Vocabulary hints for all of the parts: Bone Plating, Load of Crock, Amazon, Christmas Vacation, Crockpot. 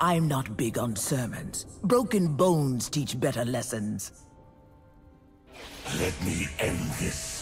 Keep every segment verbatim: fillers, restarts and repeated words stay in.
I'm not big on sermons. Broken bones teach better lessons. Let me end this.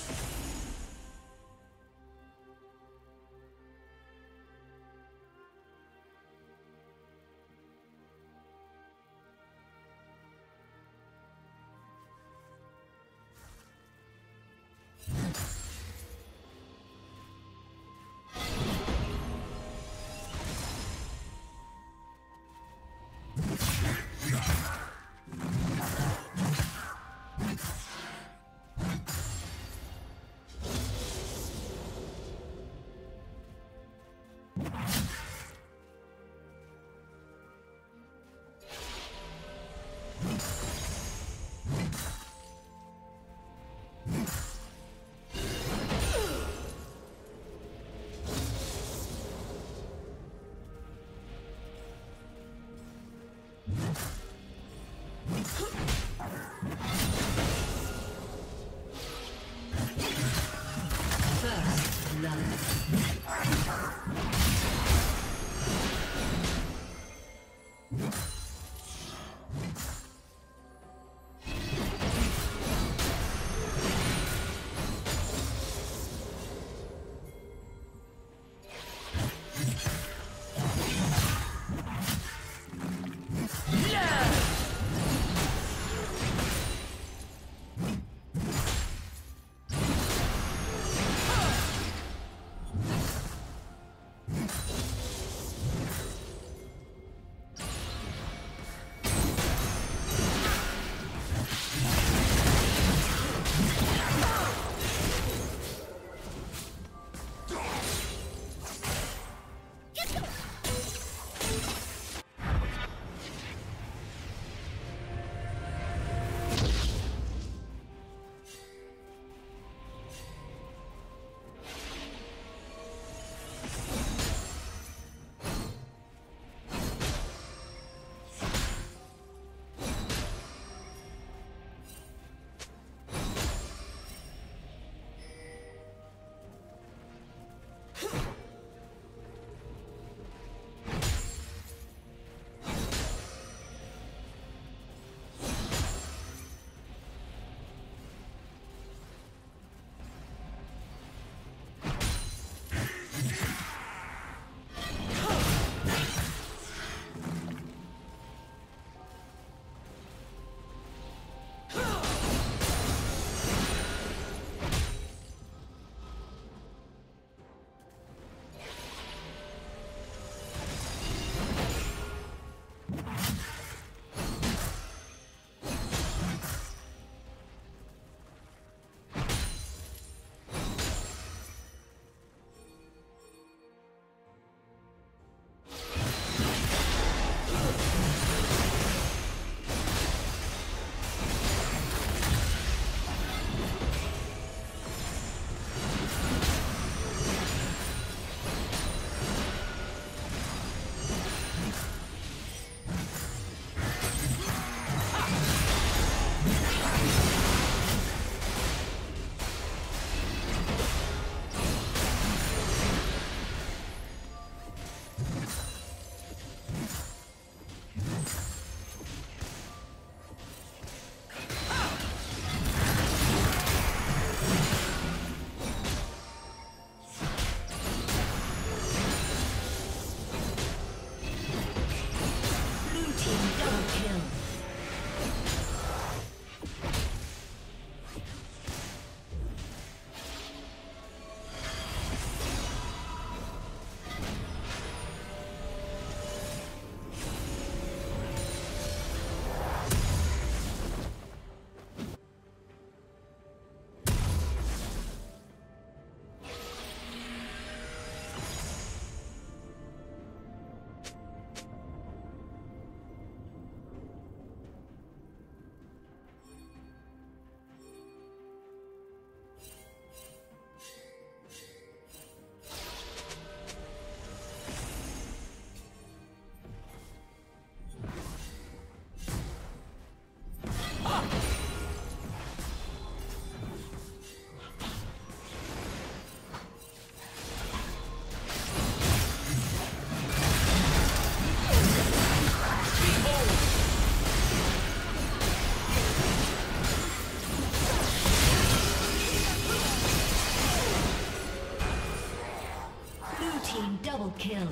kill.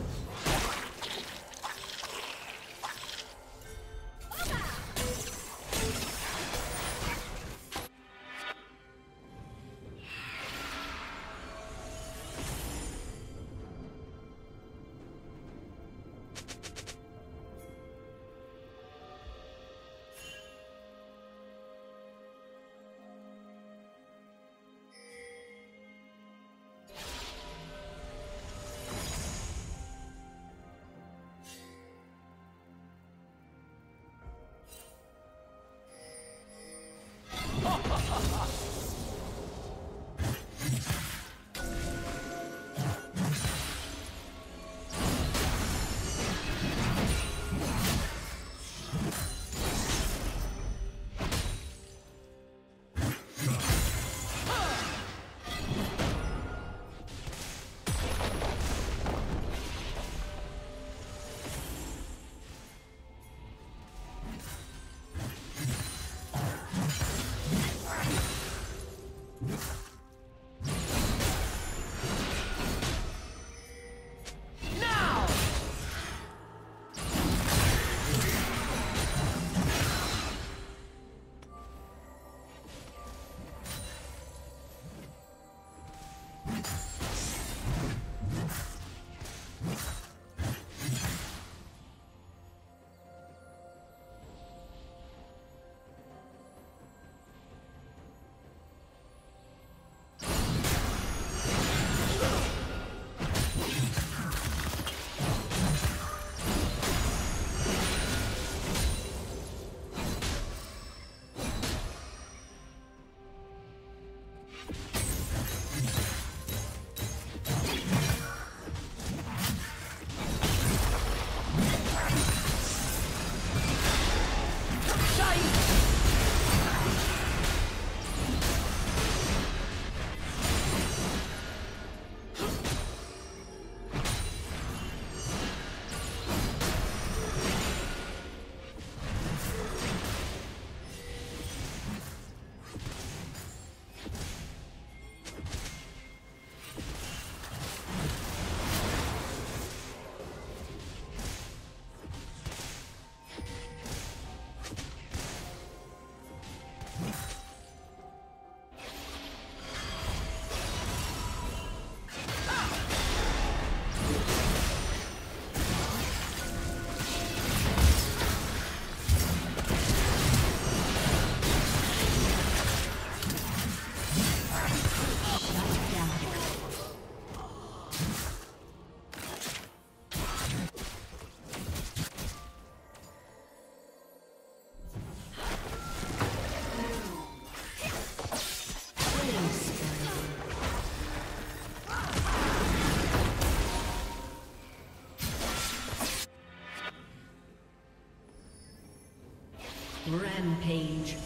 Rampage.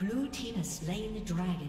Blue team has slain the dragon.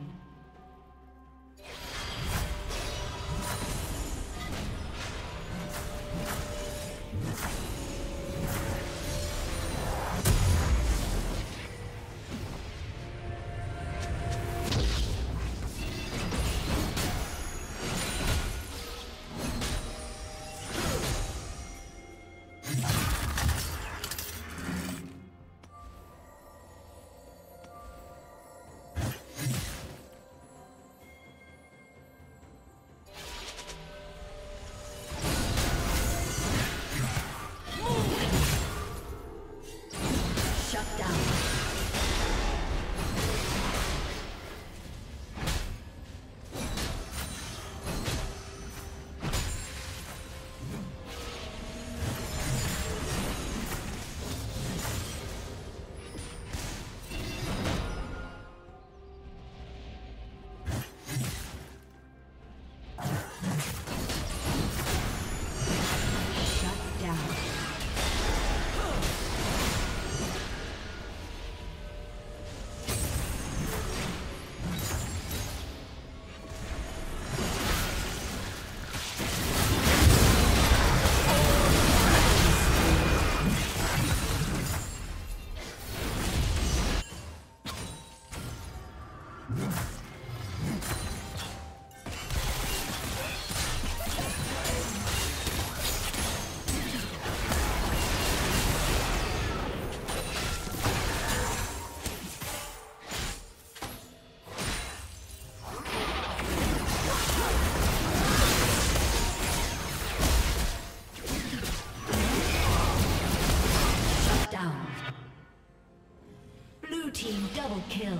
Kill.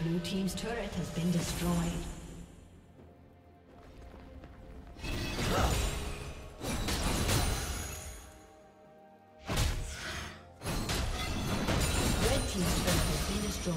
Blue team's turret has been destroyed. Red team's turret has been destroyed.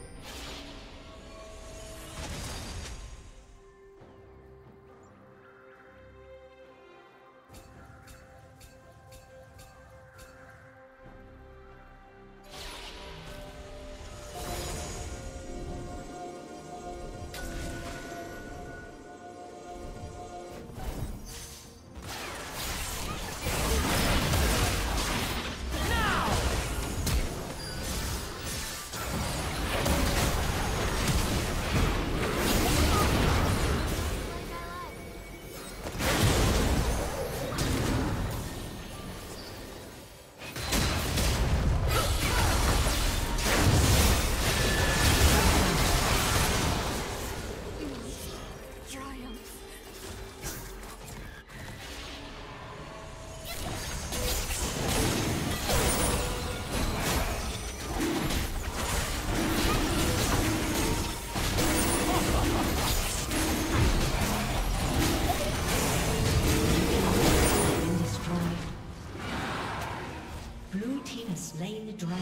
dragon.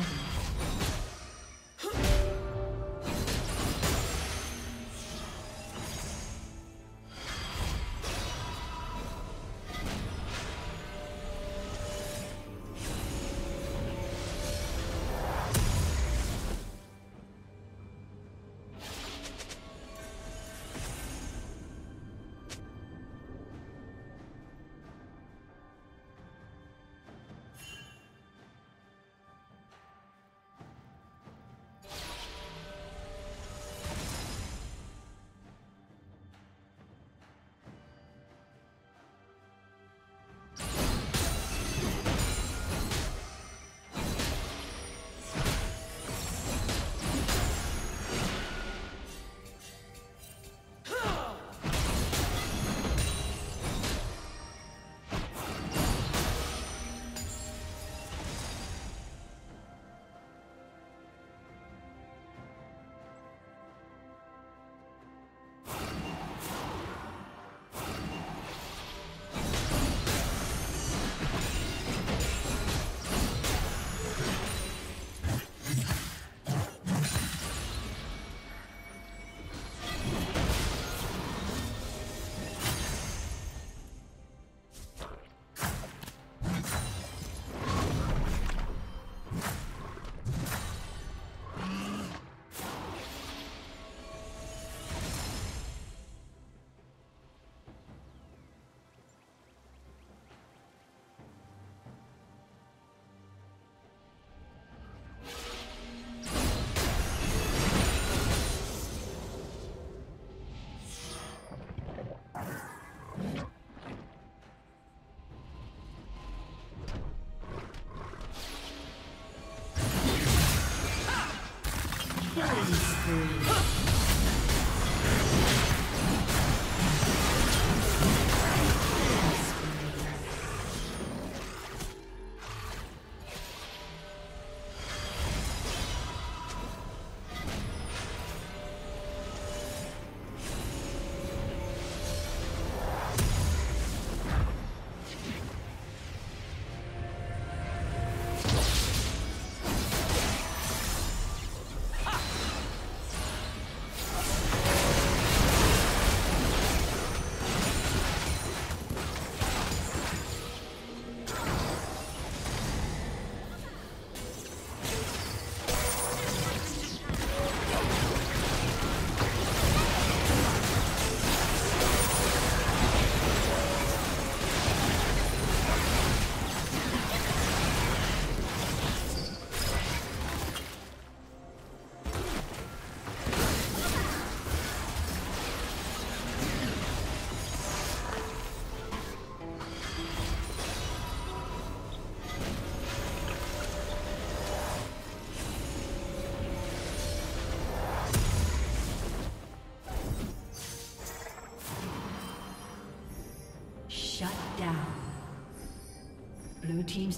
Blue team's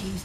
Team's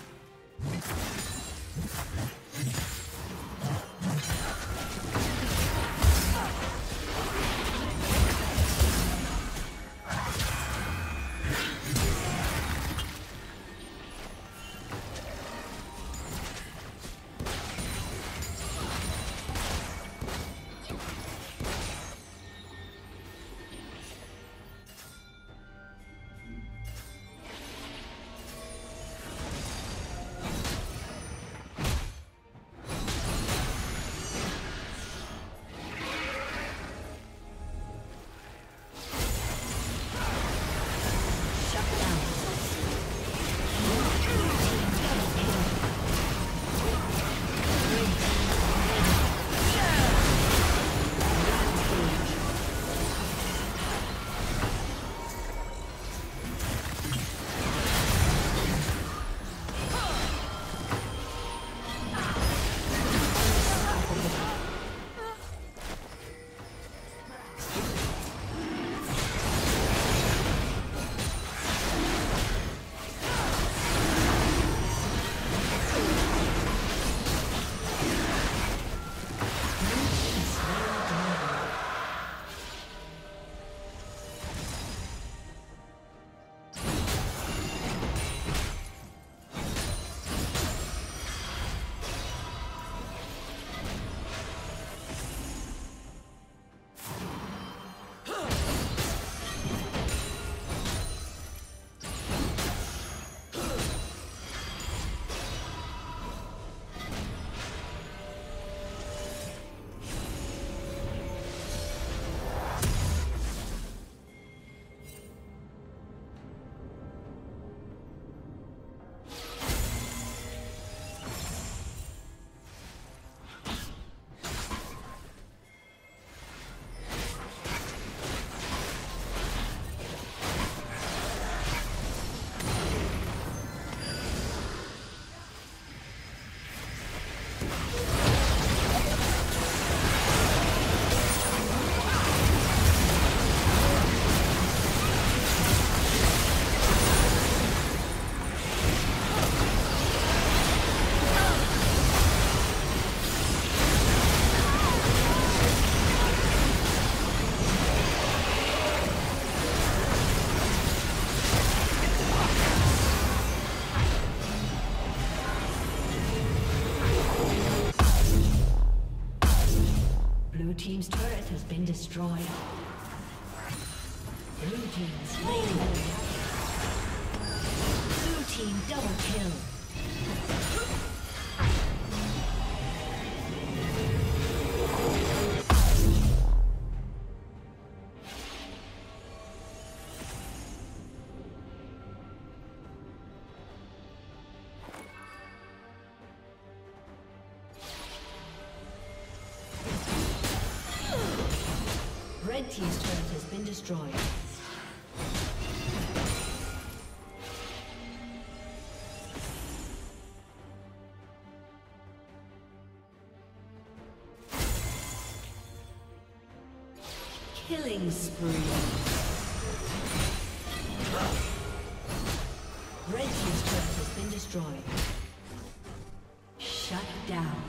Blue team slain. Blue team double kill. Red team's turret has been destroyed. Killing spree. Red team's turret has been destroyed. Shut down.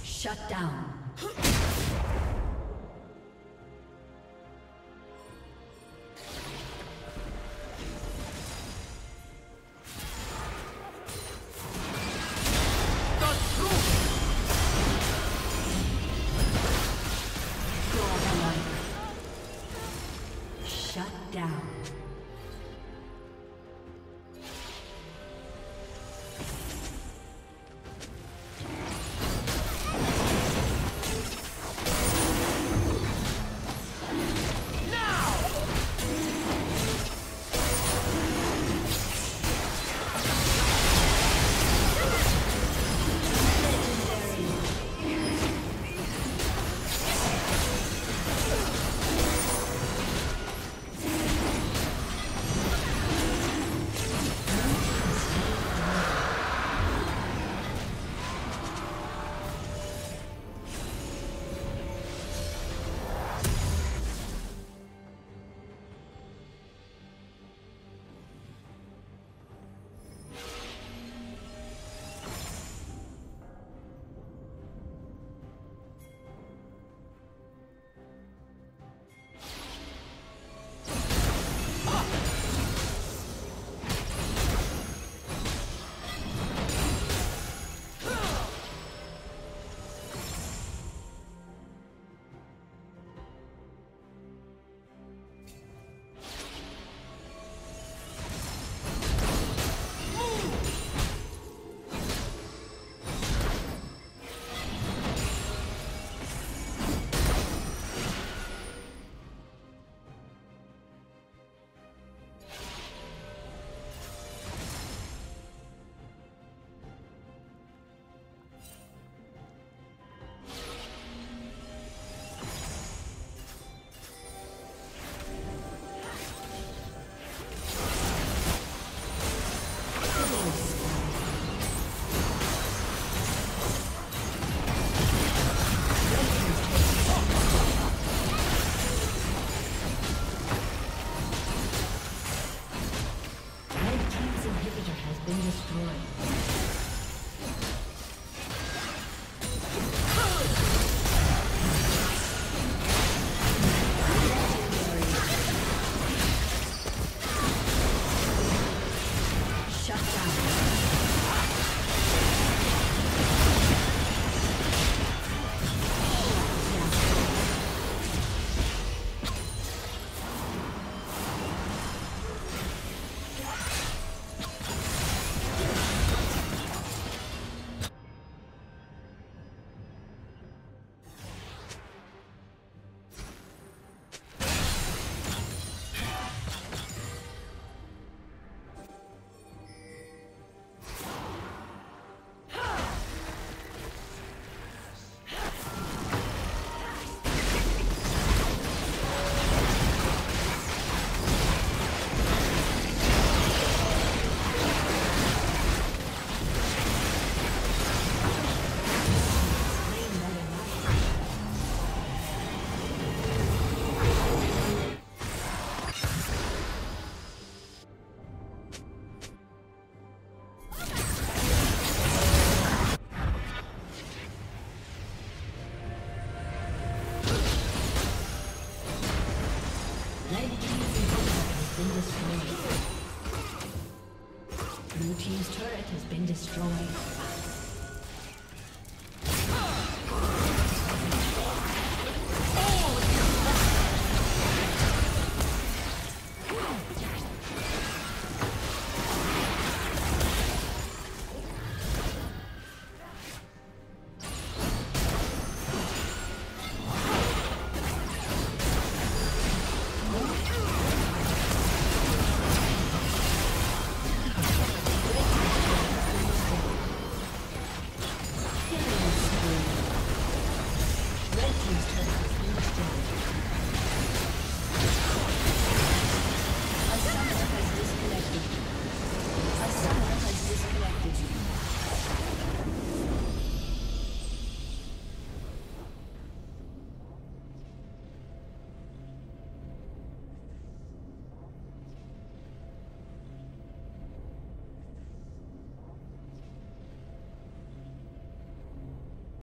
Shut down. Shut down. destroyed. Blue team's turret has been destroyed.